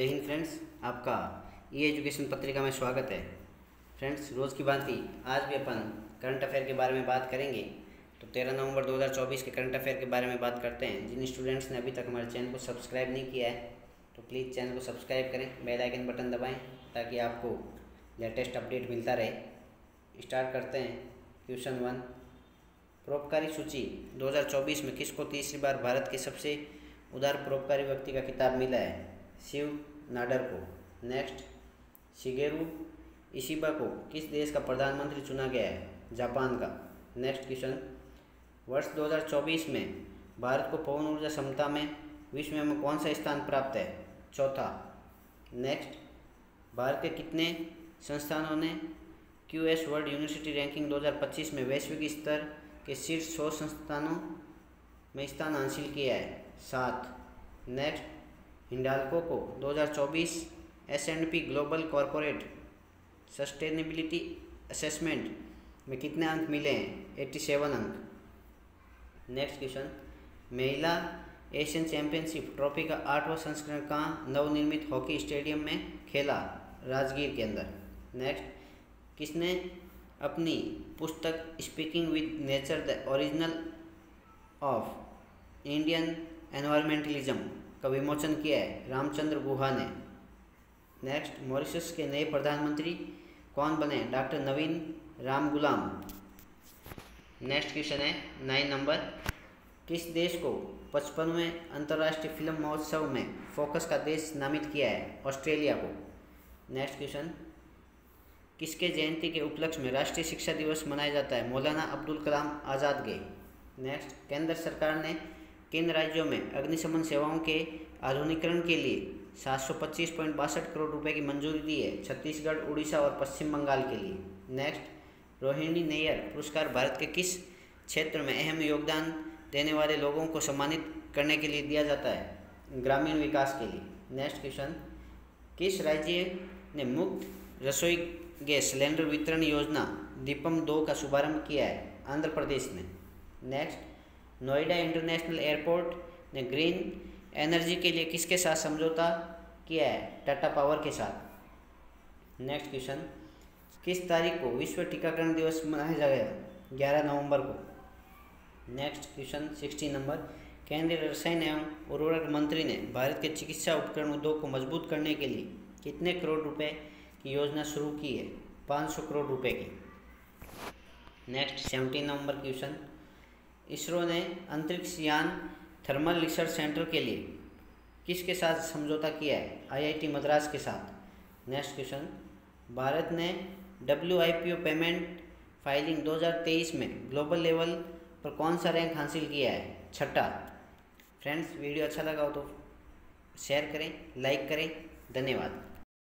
जय हिंद फ्रेंड्स, आपका ई एजुकेशन पत्रिका में स्वागत है। फ्रेंड्स, रोज़ की बात ही आज भी अपन करंट अफेयर के बारे में बात करेंगे। तो 13 नवंबर 2024 के करंट अफेयर के बारे में बात करते हैं। जिन स्टूडेंट्स ने अभी तक हमारे चैनल को सब्सक्राइब नहीं किया है तो प्लीज़ चैनल को सब्सक्राइब करें, बेल आइकन बटन दबाएँ ताकि आपको लेटेस्ट अपडेट मिलता रहे। स्टार्ट करते हैं। क्वेश्चन 1, परोपकारी सूची 2024 में किसको तीसरी बार भारत के सबसे उदार परोपकारी व्यक्ति का खिताब मिला है? शिव नाडर को। नेक्स्ट, शिगेरू इशिबा को किस देश का प्रधानमंत्री चुना गया है? जापान का। नेक्स्ट क्वेश्चन, वर्ष 2024 में भारत को पवन ऊर्जा क्षमता में विश्व में कौन सा स्थान प्राप्त है? चौथा। नेक्स्ट, भारत के कितने संस्थानों ने क्यू.एस. वर्ल्ड यूनिवर्सिटी रैंकिंग 2025 में वैश्विक स्तर के शीर्ष 100 संस्थानों में स्थान हासिल किया है? 7। नेक्स्ट, हिंडाल्को को 2024 S&P global corporate sustainability assessment में कितने अंक मिले हैं? 87 अंक। नेक्स्ट क्वेश्चन, महिला एशियन चैंपियनशिप ट्रॉफी का 8वां संस्करण कहाँ नवनिर्मित हॉकी स्टेडियम में खेला? राजगीर के अंदर। नेक्स्ट, किसने अपनी पुस्तक speaking with nature the origin of Indian environmentalism का विमोचन किया है? रामचंद्र गुहा ने। नेक्स्ट, मॉरीशस के नए प्रधानमंत्री कौन बने? Doctor Navin Ramgoolam. Next question है 9 नंबर, किस देश को 55वें अंतर्राष्ट्रीय फिल्म महोत्सव में फोकस का देश नामित किया है? ऑस्ट्रेलिया को। नेक्स्ट क्वेश्चन, किसके जयंती के उपलक्ष्य में राष्ट्रीय शिक्षा दिवस मनाया जाता है? मौलाना अब्दुल कलाम आज़ाद के। नेक्स्ट, केंद्र सरकार ने किन राज्यों में अग्निशमन सेवाओं के आधुनिकीकरण के लिए 725.62 करोड़ रुपए की मंजूरी दी है? छत्तीसगढ़, उड़ीसा और पश्चिम बंगाल के लिए। नेक्स्ट, रोहिणी नैयर पुरस्कार भारत के किस क्षेत्र में अहम योगदान देने वाले लोगों को सम्मानित करने के लिए दिया जाता है? ग्रामीण विकास के लिए। नेक्स्ट क्वेश्चन, किस राज्य ने मुफ्त रसोई गैस सिलेंडर वितरण योजना दीपम 2 का शुभारम्भ किया है? आंध्र प्रदेश ने। नेक्स्ट, नोएडा इंटरनेशनल एयरपोर्ट ने ग्रीन एनर्जी के लिए किसके साथ समझौता किया है? टाटा पावर के साथ। नेक्स्ट क्वेश्चन, किस तारीख को विश्व टीकाकरण दिवस मनाया जाएगा? 11 नवंबर को। नेक्स्ट क्वेश्चन 16 नंबर, केंद्रीय रसायन एवं उर्वरक मंत्री ने भारत के चिकित्सा उपकरण उद्योग को मजबूत करने के लिए कितने करोड़ रुपए की योजना शुरू की है? 500 करोड़ रुपये की। नेक्स्ट 17 नंबर क्वेश्चन, इसरो ने अंतरिक्ष यान थर्मल रिसर्च सेंटर के लिए किसके साथ समझौता किया है? आईआईटी मद्रास के साथ। नेक्स्ट क्वेश्चन, भारत ने WIPO पेमेंट फाइलिंग 2023 में ग्लोबल लेवल पर कौन सा रैंक हासिल किया है? छठा। फ्रेंड्स, वीडियो अच्छा लगा हो तो शेयर करें, लाइक करें। धन्यवाद।